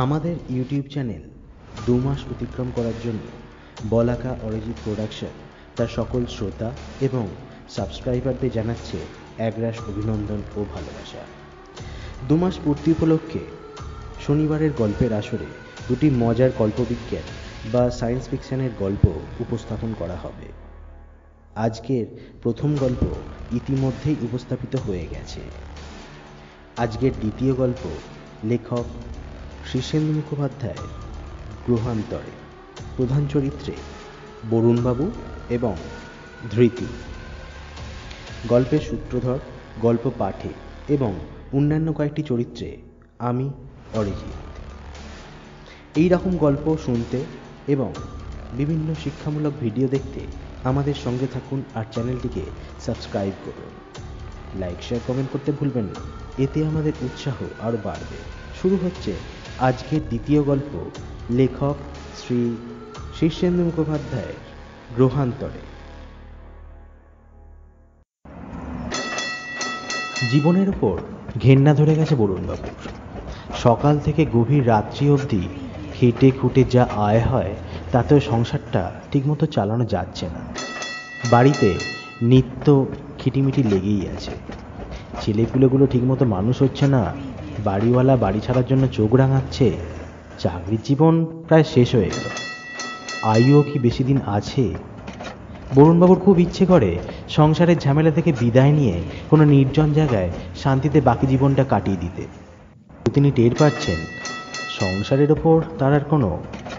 आमादेर YouTube channel दो मास अतिक्रम करार जोन्नो बलाका अरिजित प्रोडक्शन तार सकल श्रोता एवं सबस्क्राइबारदेर जानाच्छे एकराश अभिनंदन ओ भालोबासा। दो मास पूर्ति उपलक्षे शनिवारेर गल्पेर आसरे दुटी मजार कल्पबिज्ञान बा साइंस फिक्शनेर गल्प उपस्थापन करा हबे। आजकेर प्रथम गल्प इतिमध्येई उपस्थापित हये गेछे। आजकेर द्वितीय गल्प लेखक श्रीसेन्दु मुखोपाध्याय ग्रहान्तरे प्रधान चरित्रे बरुण बाबू एवं धृति। गल्पेर सूत्रधर गल्प पाठे एवं अन्यान्य कयेकटी चरित्रे आमी अरिजित। एई रकम गल्प सुनते एवं विभिन्न शिक्षामूलक भिडियो देखते आमादेर संगे थाकुन आर चैनलटिके सबस्क्राइब करुन, लाइक शेयर कमेंट करते भूलबेन ना, एते आमादेर उत्साह आरो बाड़बे। शुरू होच्छे आजके द्वितीय गल्प लेखक श्री श्रीसेन्दु मुखोपाध्याय ग्रहान्तरे। জীবনের উপর ঘেন্না ধরে গেছে বরুণবাবুর। সকাল থেকে গভীর রাত্রি অবধি খেটে খুঁটে যা আয় হয় তাতেও সংসারটা ঠিকমতো চালানো যাচ্ছে না। বাড়িতে নিত্য খিটিমিটি লেগেই আছে। ছেলেপুলেগুলো ঠিকমতো মানুষ হচ্ছে না, বাড়িওয়ালা বাড়ি ছাড়ার জন্য চোখ রাঙাচ্ছে। চাকরির জীবন প্রায় শেষ হয়ে গেল, আয়ও কি বেশি দিন আছে? বরুণবাবুর খুব ইচ্ছে করে সংসারের ঝামেলা থেকে বিদায় নিয়ে কোনো নির্জন জায়গায় শান্তিতে বাকি জীবনটা কাটিয়ে দিতে। তিনি টের পাচ্ছেন সংসারের ওপর তার আর কোনো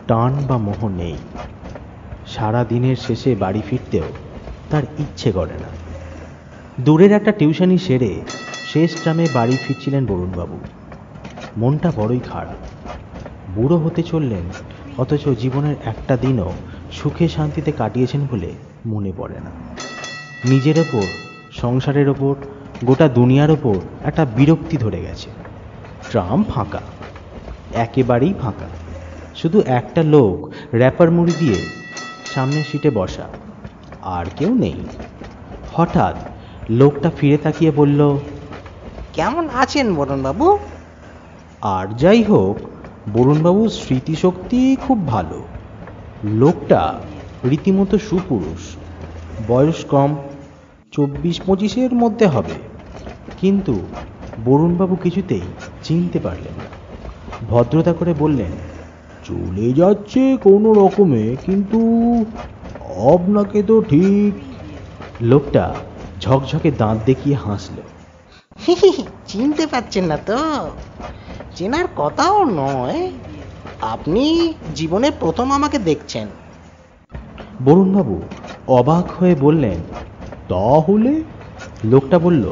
টান বা মোহ নেই। সারা দিনের শেষে বাড়ি ফিরতেও তার ইচ্ছে করে না। দূরের একটা টিউশনি সেরে শেষ ট্রামে বাড়ি ফিরছিলেন বরুণবাবু। মনটা বড়ই খারাপ। বুড়ো হতে চললেন, অথচ জীবনের একটা দিনও সুখে শান্তিতে কাটিয়েছেন বলে মনে পড়ে না। নিজের ওপর, সংসারের ওপর, গোটা দুনিয়ার ওপর একটা বিরক্তি ধরে গেছে। ট্রাম ফাঁকা, একেবারেই ফাঁকা। শুধু একটা লোক র্যাপার মুড়ি দিয়ে সামনের সিটে বসা, আর কেউ নেই। হঠাৎ লোকটা ফিরে তাকিয়ে বলল, কেমন আছেন বরুণবাবু? আর যাই হোক, বরুণবাবুর স্মৃতিশক্তি খুব ভালো। লোকটা রীতিমতো সুপুরুষ, বয়স কম, 24-25 মধ্যে হবে। কিন্তু বরুণবাবু কিছুতেই চিনতে পারলেন না। ভদ্রতা করে বললেন, চলে যাচ্ছে কোনো রকমে, কিন্তু আপনাকে তো ঠিক। লোকটা ঝকঝকে দাঁত দেখিয়ে হাসল। চিনতে পারছেন না তো? চেনার কথাও নয়, আপনি জীবনে প্রথম আমাকে দেখছেন। বরুণবাবু অবাক হয়ে বললেন, তাহলে? লোকটা বলল,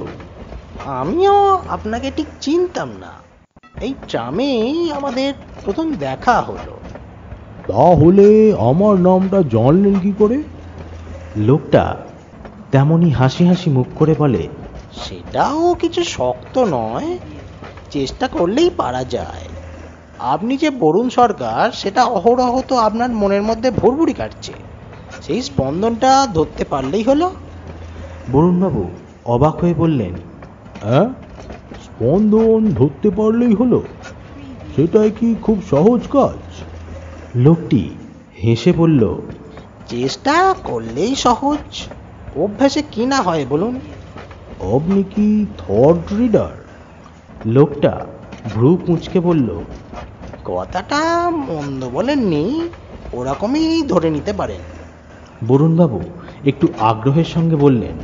আমিও আপনাকে ঠিক চিনতাম না, এই ট্রামেই আমাদের প্রথম দেখা হলো। তাহলে আমার নামটা জানলেন কি করে? লোকটা তেমনই হাসি হাসি মুখ করে বলে, সেটাও কিছু শক্ত নয়, চেষ্টা করলেই পারা যায়। আপনি যে বরুণ সরকার, সেটা অহরহ তো আপনার মনের মধ্যে ভুরভুরি কাটছে, সেই স্পন্দনটা ধরতে পারলেই হলো। বরুণবাবু অবাক হয়ে বললেন, হ্যাঁ, স্পন্দন ধরতে পারলেই হলো? সেটাই কি খুব সহজ কাজ? লোকটি হেসে বলল, চেষ্টা করলেই সহজ, অভ্যাসে কি না হয় বলুন। আপনি কি থট রিডার? লোকটা ভ্রু কুঁচকে বলল, কথাটা মন্দ বলেননি, ওরকমই ধরে নিতে পারেন। বরুণবাবু একটু আগ্রহের সঙ্গে বললেন,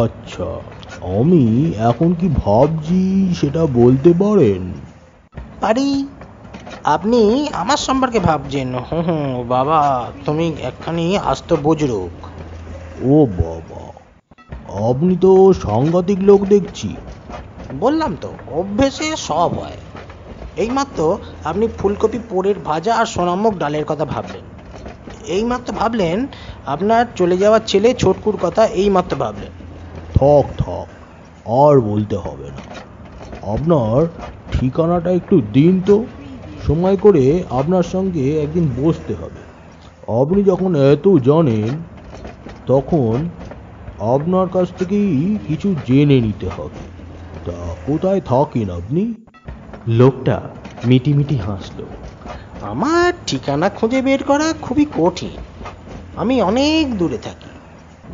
আচ্ছা, আমি এখন কি ভাবছি সেটা বলতে পারেন? পারি। আপনি আমার সম্পর্কে ভাবছেন? হুম। বাবা, তুমি একখানি আস্ত বুজরুক। ও বাবা, আপনি তো সাংঘাতিক লোক দেখছি। বললাম তো, অভ্যেসে সব হয়। এইমাত্র আপনি ফুলকপি পোড়ের ভাজা আর সোনামুখ ডালের কথা ভাবলেন, এইমাত্র ভাবলেন। আপনার চলে যাওয়ার ছেলে ছোটকুর কথা এইমাত্র ভাবলেন। থক থক, আর বলতে হবে না। আপনার ঠিকানাটা একটু দিন তো, সময় করে আপনার সঙ্গে একদিন বসতে হবে। আপনি যখন এত জানেন, তখন আপনার কাছ থেকেই কিছু জেনে নিতে হবে। তা কোথায় থাকেন আপনি? লোকটা মিটিমিটি হাসল। আমার ঠিকানা খুঁজে বের করা খুবই কঠিন, আমি অনেক দূরে থাকি।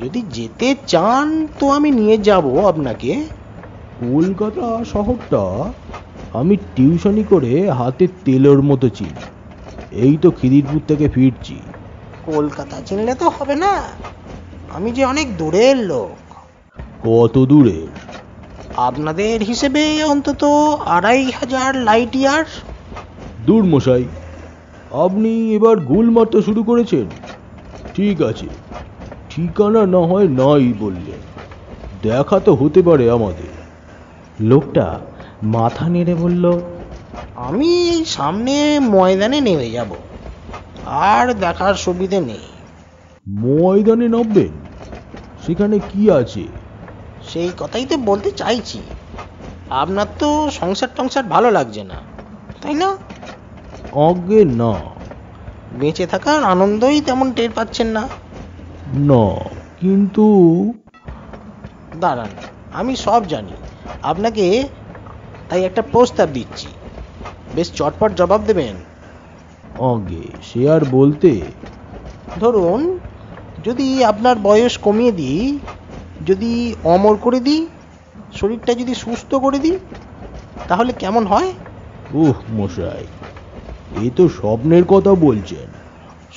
যদি যেতে চান তো আমি নিয়ে যাব আপনাকে। কলকাতা শহরটা আমি টিউশনি করে হাতে তেলের মতো চিনি। এই তো খিদিরপুর থেকে ফিরছি। কলকাতা চিনলে তো হবে না, আমি যে অনেক দূরের লোক। কত দূরে? আপনাদের হিসেবে অন্তত 2500 লাইট ইয়ার। দূর মশাই, আপনি এবার গোল মারতে শুরু করেছেন। ঠিক আছে, ঠিকানা না হয় নাই বললে, দেখা তো হতে পারে আমাদের। লোকটা মাথা নেড়ে বলল, আমি সামনে ময়দানে নেমে যাব, আর দেখার সুবিধে নেই। ময়দানে নামবেন? সেখানে কি আছে? সেই কথাই তো বলতে চাইছি। আপনার তো সংসার টংসার ভালো লাগছে না, তাই না? আগে না, বেঁচে থাকার আনন্দই তেমন টের পাচ্ছেন না? না, কিন্তু দাঁড়ান, আমি সব জানি। আপনাকে তাই একটা প্রস্তাব দিচ্ছি, বেশ চটপট জবাব দেবেন। আগে সে আর বলতে। ধরুন যদি আপনার বয়স কমিয়ে দিই, যদি অমর করে দিই, শরীরটা যদি সুস্থ করে দিই, তাহলে কেমন হয়? উহ মশাই, এ তো স্বপ্নের কথা বলছেন।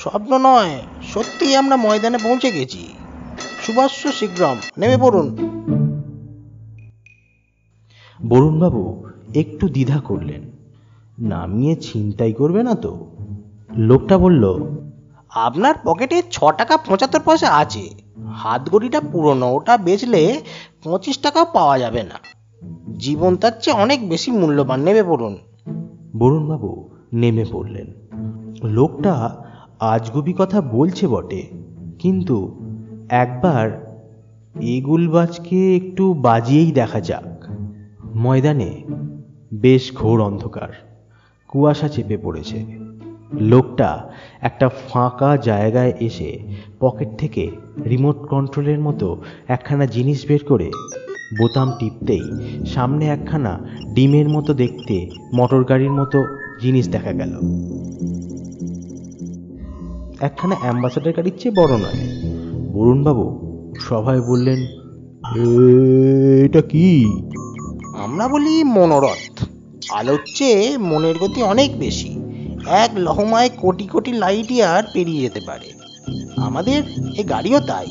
স্বপ্ন নয়, সত্যি আমরা ময়দানে পৌঁছে গেছি। সুভাষ শীঘ্রম নেমে পড়ুন। বরুণবাবু একটু দ্বিধা করলেন। নামিয়ে ছিনতাই করবে না তো? লোকটা বলল, আপনার পকেটে 6 টাকা 75 পয়সা আছে, হাতগড়িটা পুরনো, ওটা বেচলে 25 টাকাও পাওয়া যাবে না। জীবন তার চেয়ে অনেক বেশি মূল্যবান, নেমে পড়ুন। বরুণবাবু নেমে পড়লেন। লোকটা আজগুবি কথা বলছে বটে, কিন্তু একবার এগুলবাজকে একটু বাজিয়েই দেখা যাক। ময়দানে বেশ ঘোর অন্ধকার, কুয়াশা চেপে পড়েছে। লোকটা একটা ফাঁকা জায়গায় এসে পকেট থেকে রিমোট কন্ট্রোলের মতো একখানা জিনিস বের করে বোতাম টিপতেই সামনে একখানা ডিমের মতো দেখতে মোটর গাড়ির মতো জিনিস দেখা গেল। একখানা অ্যাম্বাসাডার গাড়ির চেয়ে বড় নয়। বরুণবাবু সবাই বললেন, এটা কি? আমরা বলি মনোরথ। আলোর চেয়ে মনের গতি অনেক বেশি, এক লহমায় কোটি কোটি লাইট ইয়ার পেরিয়ে যেতে পারে। আমাদের এই গাড়িও তাই।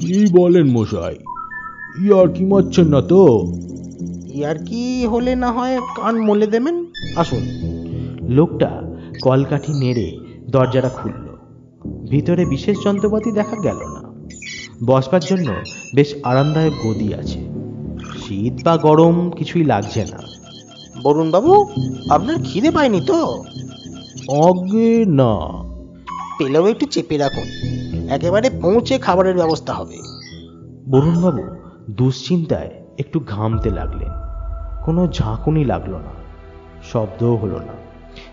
কি বলেন মশাই, ইয়ার কি মারছেন না তো? ইয়ার কি হলে না হয় কান মলে দেবেন, আসুন। লোকটা কলকাঠি নেড়ে দরজাটা খুলল। ভিতরে বিশেষ যন্ত্রপাতি দেখা গেল না, বসবার জন্য বেশ আরামদায়ক গদি আছে, শীত বা গরম কিছুই লাগছে না। বরুণবাবু, আপনার খিদে পায়নি তো? আগে না, পেলেও একটু চেপে রাখুন, একেবারে পৌঁছে খাবারের ব্যবস্থা হবে। বরুণবাবু দুশ্চিন্তায় একটু ঘামতে লাগলেন। কোনো ঝাঁকুনি লাগলো না, শব্দও হলো না,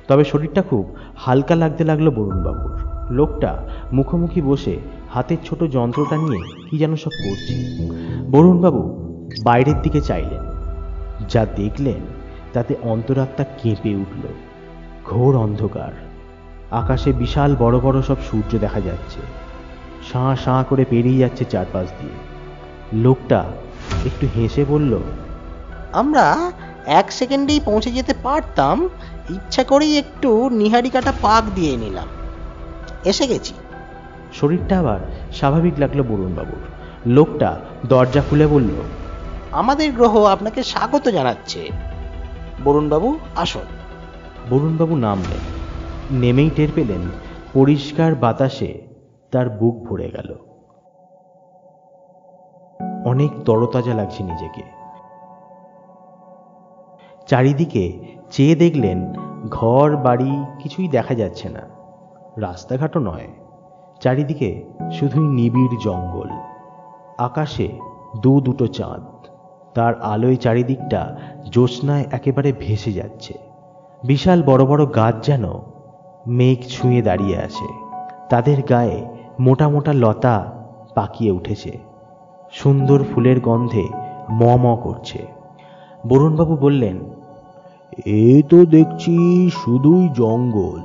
তবে শরীরটা খুব হালকা লাগতে লাগলো বরুণবাবুর। লোকটা মুখোমুখি বসে হাতের ছোট যন্ত্রটা নিয়ে কি যেন সব করছে। বরুণবাবু বাইরের দিকে চাইলেন, যা দেখলেন তাতে অন্তরাত্মা কেঁপে উঠল। ঘোর অন্ধকার, আকাশে বিশাল বড় বড় সব সূর্য দেখা যাচ্ছে, সাঁ সাঁ করে পেরিয়ে যাচ্ছে চারপাশ দিয়ে। লোকটা একটু হেসে বলল, আমরা 1 সেকেন্ডেই পৌঁছে যেতে পারতাম, ইচ্ছা করেই একটু নিহারিকাটা পাক দিয়ে নিলাম, এসে গেছি। শরীরটা আবার স্বাভাবিক লাগলো বরুণবাবুর। লোকটা দরজা খুলে বলল, আমাদের গ্রহ আপনাকে স্বাগত জানাচ্ছে বরুণবাবু, আসুন। বরুণবাবু নামলেন। নেমেই টের পেলেন পরিষ্কার বাতাসে তার বুক ভরে গেল, অনেক তরতাজা লাগছে নিজেকে। চারিদিকে চেয়ে দেখলেন, ঘর বাড়ি কিছুই দেখা যাচ্ছে না, রাস্তাঘাটও নয়, চারিদিকে শুধুই নিবিড় জঙ্গল। আকাশে 2 চাঁদ, তার আলোয় চারিদিকটা জ্যোৎস্নায় একেবারে ভেসে যাচ্ছে। বিশাল বড় বড় গাছ যেন মেঘ ছুঁয়ে দাঁড়িয়ে আছে, তাদের গায়ে মোটা মোটা লতা পাকিয়ে উঠেছে, সুন্দর ফুলের গন্ধে ম ম করছে। বরুণবাবু বললেন, এই তো দেখছি শুধুই জঙ্গল।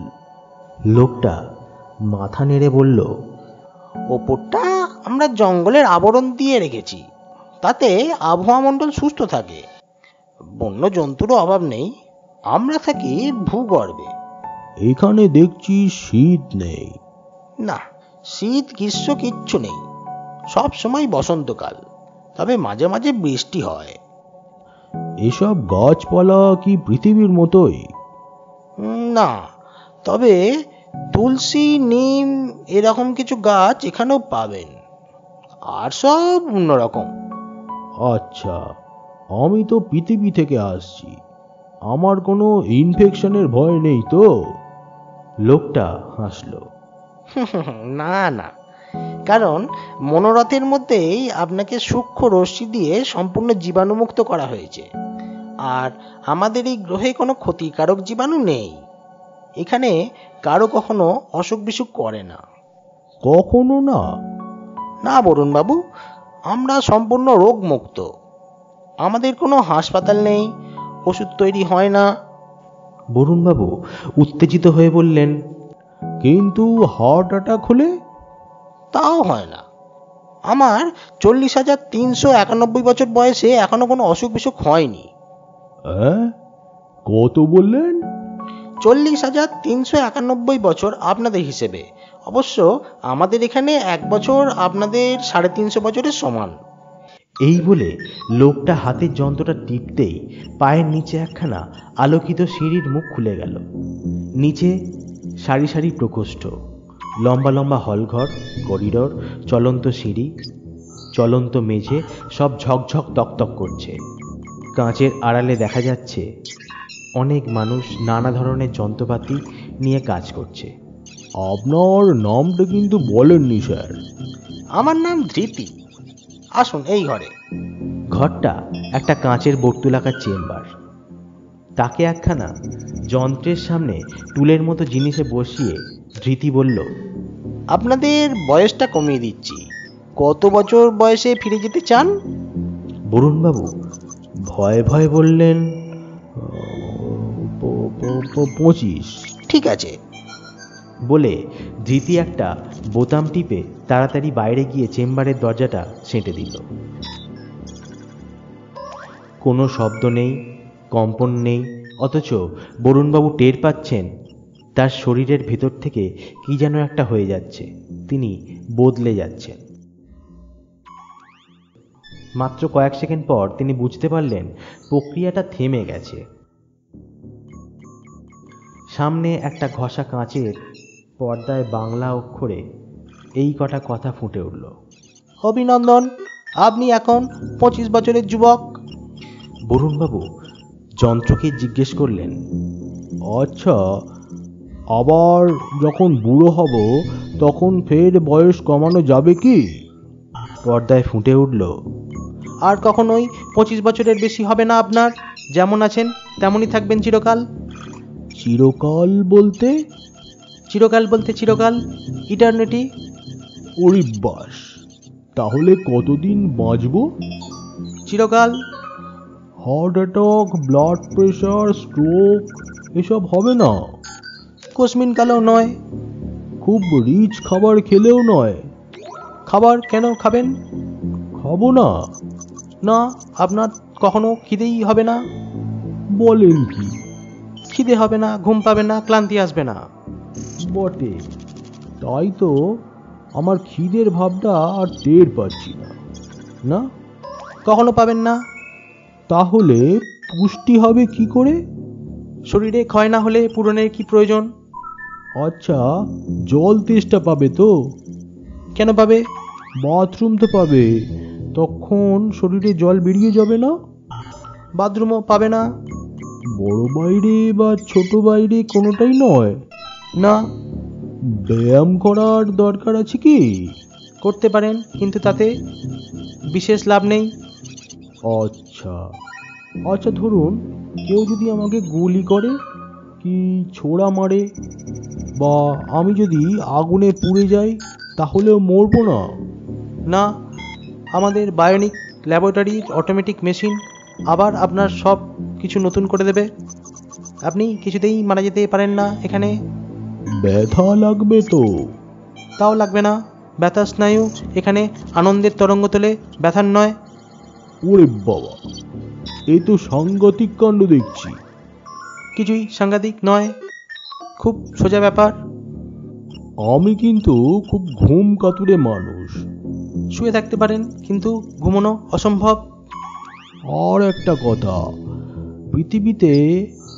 লোকটা মাথা নেড়ে বলল, ওপরটা আমরা জঙ্গলের আবরণ দিয়ে রেখেছি, তাতে আবহাওয়া মণ্ডল সুস্থ থাকে, বন্য জন্তুরও অভাব নেই। আমরা থাকি ভূগর্ভে, এখানে দেখছি শীত নেই। না, শীত গ্রীষ্ম কিচ্ছু নেই, সব সময় বসন্তকাল, তবে মাঝে মাঝে বৃষ্টি হয়। এসব গাছপালা কি পৃথিবীর মতোই? না, তবে তুলসী, নিম এরকম কিছু গাছ এখানেও পাবেন, আর সব অন্যরকম। আচ্ছা, আমি তো পৃথিবী থেকে আসছি, আমার কোনো ইনফেকশনের ভয় নেই তো? লোকটা হাসলো। না না, কারণ মনোরথের মধ্যেই আপনাকে সূক্ষ্ম রশ্মি দিয়ে সম্পূর্ণ জীবাণুমুক্ত করা হয়েছে, আর আমাদের এই গ্রহে কোনো ক্ষতিকারক জীবাণু নেই। এখানে কারো কখনো অসুখ বিসুখ করে না। কখনো না? না বরুণ বাবু, আমরা সম্পূর্ণ রোগমুক্ত। আমাদের কোনো হাসপাতাল নেই, ওষুধ তৈরি হয় না। বরুণ বাবু উত্তেজিত হয়ে বললেন, কিন্তু হার্ট অ্যাটাক হলে? তাও হয় না। আমার 40,391 বছর বয়সে এখনো কোনো অসুখ বিসুখ হয়নি। কত বললেন? 40,391 বছর আপনাদের হিসেবে, অবশ্য আমাদের এখানে 1 বছর আপনাদের 350 বছরের সমান। এই বলে লোকটা হাতের যন্ত্রটা টিপতেই পায়ের নিচে একখানা আলোকিত সিঁড়ির মুখ খুলে গেল। নিচে সারি সারি প্রকোষ্ঠ, লম্বা লম্বা হলঘর, করিডর, চলন্ত সিঁড়ি, চলন্ত মেঝে, সব ঝকঝক তকতক করছে। কাঁচের আড়ালে দেখা যাচ্ছে অনেক মানুষ নানা ধরনের যন্ত্রপাতি নিয়ে কাজ করছে। আপনার নামটা কিন্তু বলেননি স্যার। আমার নাম ধৃতি। আসুন এই ঘরে। ঘরটা একটা কাঁচের বর্তুলাকার চেম্বার। তাকে একখানা যন্ত্রের সামনে টুলের মতো জিনিসে বসিয়ে ধৃতি বলল, আপনাদের বয়সটা কমিয়ে দিচ্ছি, কত বছর বয়সে ফিরে যেতে চান? বরুণবাবু ভয়ে ভয়ে বললেন, 25। ঠিক আছে বলে ধৃতি একটা বোতাম টিপে তাড়াতাড়ি বাইরে গিয়ে চেম্বারের দরজাটা সেঁটে দিল। কোনো শব্দ নেই, কম্পন নেই, অথচ বরুণবাবু টের পাচ্ছেন তার শরীরের ভেতর থেকে কি যেন একটা হয়ে যাচ্ছে, তিনি বদলে যাচ্ছেন। মাত্র কয়েক সেকেন্ড পর তিনি বুঝতে পারলেন প্রক্রিয়াটা থেমে গেছে। সামনে একটা ঘষা কাঁচের পর্দায় বাংলা অক্ষরে এই কটা কথা ফুটে উঠল, অভিনন্দন, আপনি এখন 25 বছরের যুবক। বরুণবাবু যন্ত্রকে জিজ্ঞেস করলেন, আচ্ছা, আবার যখন বুড়ো হব তখন ফের বয়স কমানো যাবে কি? পর্দায় ফুটে উঠল, আর কখনোই 25 বছরের বেশি হবে না আপনার, যেমন আছেন তেমনই থাকবেন চিরকাল। চিরকাল বলতে? চিরকাল বলতে চিরকাল, ইটারনিটি। অরিবাস, তাহলে কতদিন বাঁচব? চিরকাল। Heart attack, blood pressure, stroke এসব হবে না? কুসমিন কালেও নয়, খুব রিচ খাবার খেলেও নয়। খাবার কেন খাবেন? খাবো না? না, আপনার কখনো খিদেই হবে না। বলেন কি? খিদে হবে না, ঘুম পাবে না, ক্লান্তি আসবে না। বটে, তাই তো আমার খিদের ভাবটা আর টের পাচ্ছি না। না, কখনো পাবেন না। তাহলে পুষ্টি হবে কি করে? শরীরে ক্ষয় না হলে পূরণের কি প্রয়োজন? আচ্ছা, জল তেষ্টা পাবে তো? কেন পাবে? বাথরুম তো পাবে, তখন শরীরে জল বেরিয়ে যাবে না? বাথরুমও পাবে না। বড় বাইরে বা ছোট বাইরে কোনোটাই নয়? না। ব্যায়াম করার দরকার আছে কি? করতে পারেন, কিন্তু তাতে বিশেষ লাভ নেই। আচ্ছা আচ্ছা, ধরুন কেউ যদি আমাকে গুলি করে, কি ছোড়া মারে, বা আমি যদি আগুনে পুড়ে যাই, তাহলেও মরবো না? না, আমাদের বায়োনিক ল্যাবরেটরির অটোমেটিক মেশিন আবার আপনার সব কিছু নতুন করে দেবে। আপনি কিছুতেই মারা যেতে পারেন না। এখানে ব্যথা লাগবে তো? তাও লাগবে না। ব্যথা স্নায়ু এখানে আনন্দের তরঙ্গ তোলে, ব্যথার নয়। ওরে বাবা, এ তো সাংঘাতিক কাণ্ড দেখছি। কিছুই সাংঘাতিক নয়, খুব সোজা ব্যাপার। আমি কিন্তু খুব ঘুম কাতুরে মানুষ। শুয়ে থাকতে পারেন, কিন্তু ঘুমানো অসম্ভব। আর একটা কথা, পৃথিবীতে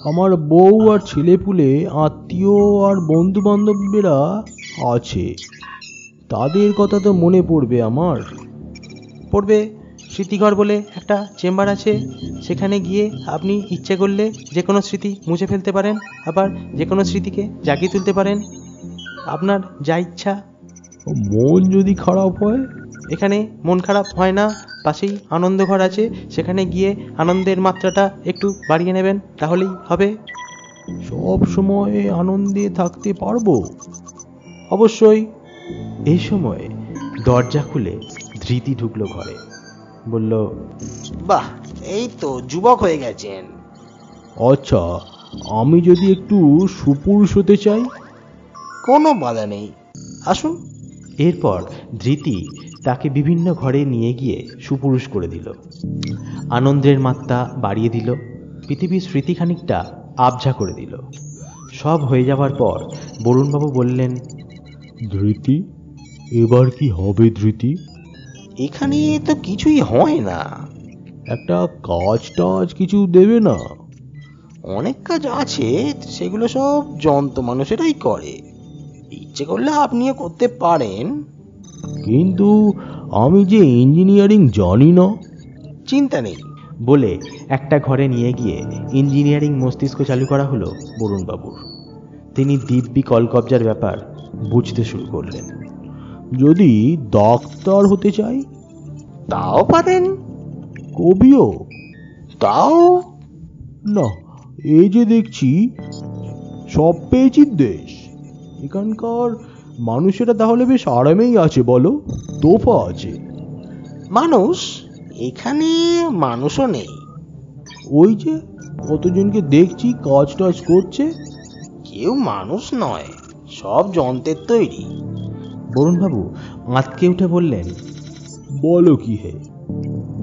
আমার বউ আর ছেলেপুলে, আত্মীয় আর বন্ধু বান্ধবেরা আছে, তাদের কথা তো মনে পড়বে। আমার পড়বে। স্মৃতিঘর বলে একটা চেম্বার আছে, সেখানে গিয়ে আপনি ইচ্ছে করলে যে কোনো স্মৃতি মুছে ফেলতে পারেন, আবার যে কোনো স্মৃতিকে জাগিয়ে তুলতে পারেন, আপনার যা ইচ্ছা। মন যদি খারাপ হয়? এখানে মন খারাপ হয় না। পাশেই আনন্দঘর আছে, সেখানে গিয়ে আনন্দের মাত্রাটা একটু বাড়িয়ে নেবেন, তাহলেই হবে। সব সময় আনন্দে থাকতে পারবো? অবশ্যই। এই সময় দরজা খুলে ধৃতি ঢুকলো ঘরে। বলল, বাহ, এই তো যুবক হয়ে গেছেন। আচ্ছা, আমি যদি একটু সুপুরুষ হতে চাই? কোনো বাধা নেই, আসুন। এরপর ধৃতি তাকে বিভিন্ন ঘরে নিয়ে গিয়ে সুপুরুষ করে দিল, আনন্দের মাত্রা বাড়িয়ে দিল, পৃথিবীর স্মৃতি খানিকটা আবঝা করে দিল। সব হয়ে যাওয়ার পর বরুণবাবু বললেন, ধৃতি, এবার কি হবে? ধৃতি, এখানে তো কিছুই হয় না। একটা কাজ টাজ কিছু দেবে না? অনেক কাজ আছে, সেগুলো সব যন্ত্র মানুষেরাই করে। ইচ্ছে করলে আপনিও করতে পারেন। কিন্তু আমি যে ইঞ্জিনিয়ারিং জানি না। চিন্তা নেই বলে একটা ঘরে নিয়ে গিয়ে ইঞ্জিনিয়ারিং মস্তিষ্ক চালু করা হলো বরুণবাবুর। তিনি দিব্যি কলকব্জার ব্যাপার বুঝতে শুরু করলেন। যদি ডাক্তার হতে চাই? তাও পারেন। কবিও? তাও না। এই যে দেখছি সব পেয়েছি দেশ, এখানকার মানুষেরা তাহলে বেশ আরামেই আছে। বলো, তোফা আছে। মানুষ? এখানে মানুষও নেই। ওই যে কতজনকে দেখছি কাজ টাজ করছে, কেউ মানুষ নয়, সব যন্ত্রের তৈরি। বরুণবাবু আঁতকে উঠে বললেন, বলো কি হে,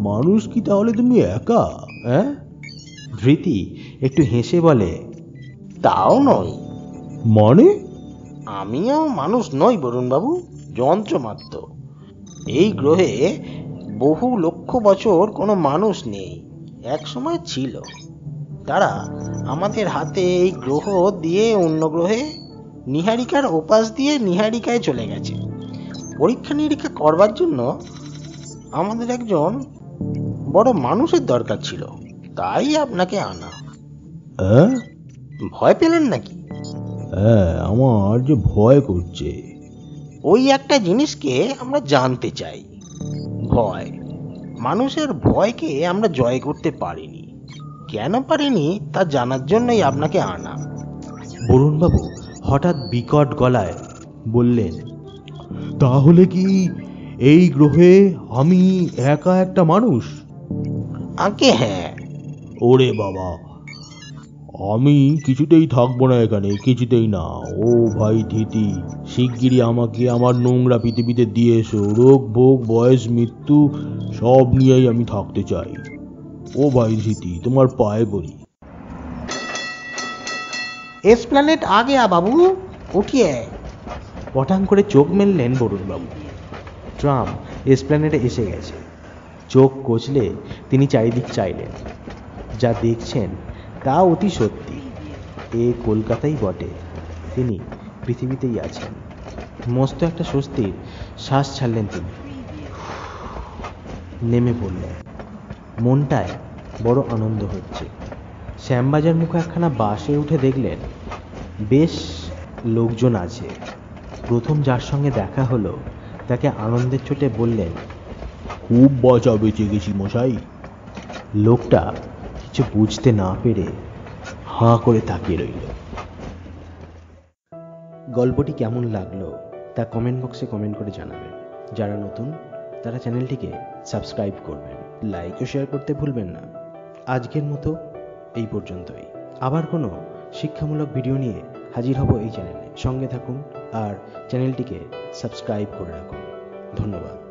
মানুষ কি তাহলে তুমি একা? হ্যাঁ? ধৃতি একটু হেসে বলে, তাও নয়। মানে? আমিও মানুষ নই বরুণবাবু, যন্ত্র মাত্র। এই গ্রহে বহু লক্ষ বছর কোনো মানুষ নেই, এক সময় ছিল। তারা আমাদের হাতে এই গ্রহ দিয়ে অন্য গ্রহে নিহারিকার উপাস দিয়ে নিহারিকায় চলে গেছে। পরীক্ষা নিরীক্ষা করবার জন্য আমাদের একজন বড় মানুষের দরকার ছিল, তাই আপনাকে আনা। ভয় পেলেন নাকি? হ্যাঁ, আমার যে ভয় করছে। ওই একটা জিনিসকে আমরা জানতে চাই, ভয়। মানুষের ভয়কে আমরা জয় করতে পারিনি, কেন পারিনি তা জানার জন্যই আপনাকে আনা। বরুণবাবু হঠাৎ বিকট গলায় বললেন, তাহলে কি এই গ্রহে আমি একা একটা মানুষ? আগে হ্যাঁ। ওরে বাবা, আমি কিছুতেই থাকবো না এখানে, কিছুতেই না। ও ভাই ধৃতি, শিগগিরি আমাকে আমার নোংরা পৃথিবীতে দিয়ে এসো। রোগ ভোগ বয়স মৃত্যু সব নিয়েই আমি থাকতে চাই। ও ভাই ধৃতি, তোমার পায়ে পড়ি। এসপ্ল্যানেড আ গেয়া বাবু, উঠিয়ে। পটাং করে চোখ মেললেন বরুণবাবু। ট্রাম এসপ্ল্যানেডে এসে গেছে। চোখ কচলে তিনি চারিদিক চাইলেন। যা দেখছেন তা অতি সত্যি। এ কলকাতাই বটে, তিনি পৃথিবীতেই আছেন। মস্ত একটা স্বস্তির শ্বাস ছাড়লেন তিনি, নেমে পড়লেন। মনটায় বড় আনন্দ হচ্ছে। শ্যামবাজার মুখে একখানা বাসে উঠে দেখলেন বেশ লোকজন আছে। প্রথম যার সঙ্গে দেখা হলো তাকে আনন্দের চোটে বললেন, খুব বাঁচা বেঁচে গেছি মশাই। লোকটা কিছু বুঝতে না পেরে হাঁ করে তাকিয়ে রইল। গল্পটি কেমন লাগলো তা কমেন্ট বক্সে কমেন্ট করে জানাবেন। যারা নতুন তারা চ্যানেলটিকে সাবস্ক্রাইব করবেন, লাইক ও শেয়ার করতে ভুলবেন না। আজকের মতো এই পর্যন্তই। আবার কোনো শিক্ষামূলক ভিডিও নিয়ে হাজির হব এই চ্যানেলে। সঙ্গে থাকুন আর চ্যানেলটিকে সাবস্ক্রাইব করে রাখুন। ধন্যবাদ।